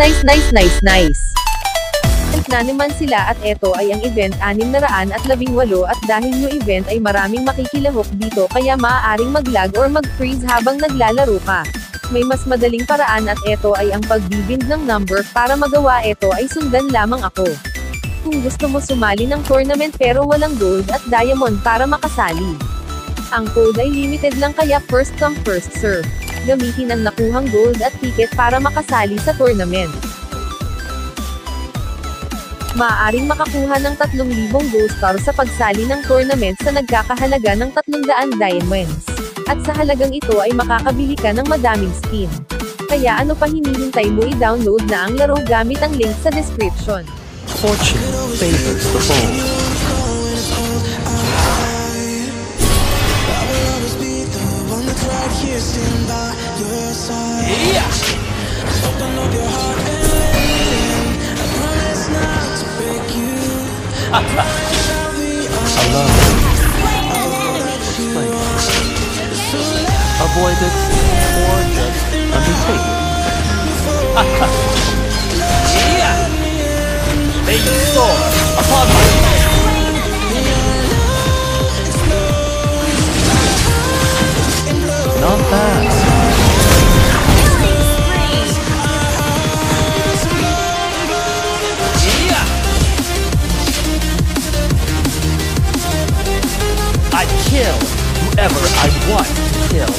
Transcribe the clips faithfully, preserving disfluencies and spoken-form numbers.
Nice, nice, nice, nice. Na naman sila at eto ay ang event six na labing walo at dahil yung event ay maraming makikilahok dito kaya maaaring mag-lag or mag-freeze habang naglalaro ka. May mas madaling paraan at eto ay ang pagbibind ng number. Para magawa eto ay sundan lamang ako. Kung gusto mo sumali ng tournament pero walang gold at diamond para makasali. Ang code ay limited lang kaya first come first serve. Gamitin ang nakuhang gold at ticket para makasali sa tournament. Maaaring makakuha ng tatlong libong gold star sa pagsali ng tournament sa nagkakahalaga ng tatlong daang diamonds. At sa halagang ito ay makakabili ka ng madaming skin. Kaya ano pa hinihintay mo, i-download na ang laro gamit ang link sa description. Fortune favors the bold. Avoided or just undertaken. Yeah. May you soar upon my head. Not bad. Yeah. I kill whoever I want to kill.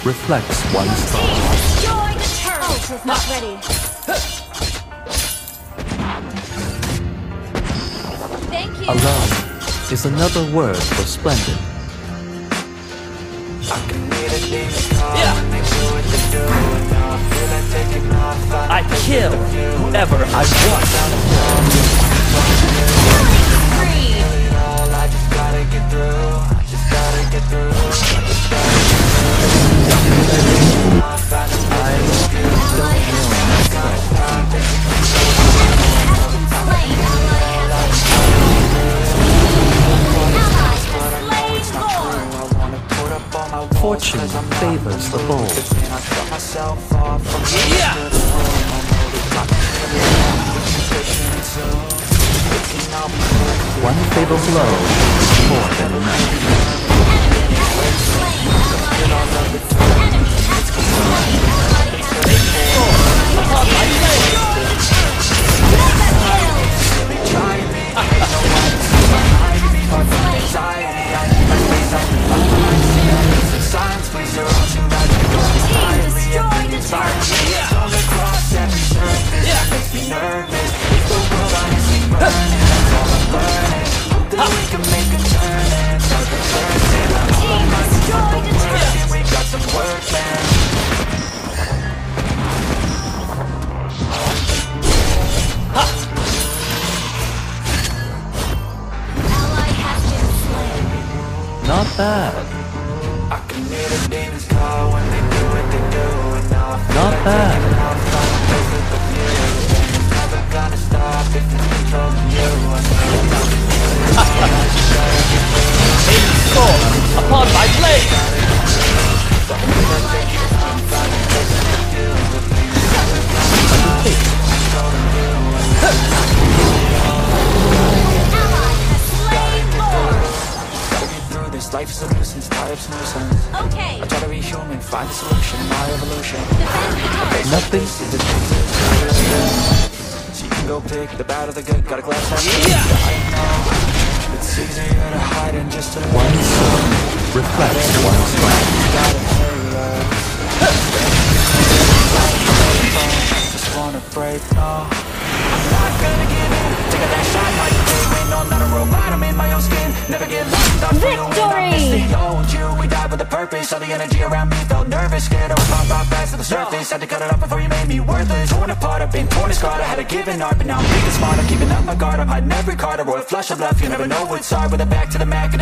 Reflects one's thought. Destroy the turret! Ultra's not ready. Thank you. Alone is another word for splendid. Yeah. I kill whoever I want. Free. I just gotta get through. I just gotta get through. Thank you. Fortune favors the bold. Yeah. One fatal blow is more than enough. Please are all too bad. Team destroyed the target. On the cross every surface. Yeah. Makes me nervous. The world honestly burning. That's all I'm learning. Hope that we can make a turn and start the first. And I'm all on my side with the work. And we got some work, man. Ally has been slain. Not bad. Not bad. Fall upon my blade. Life is a nuisance, tired of nuisance. Okay. I try to be human, find a solution, my evolution. Nothing. So you can go pick the bad or the good, got a glass half full. Yeah. I know it's easier to hide than just to. One soul reflects one's life. Just wanna break, no. I'm not gonna give in. Take a dash, I might win. No, I'm not a robot, I'm in my own skin. Never get lost, I'm victory! Old you, we died with a purpose. All the energy around me felt nervous. Scared I would pop out fast to the surface. Had to cut it off before you made me worthless. Torn apart, I've been torn and scarred. I had a given heart, but now I'm thinking smart. I'm keeping up my guard, I'm hiding every card. A royal flush of love, you never know what's hard. With a back to the mat,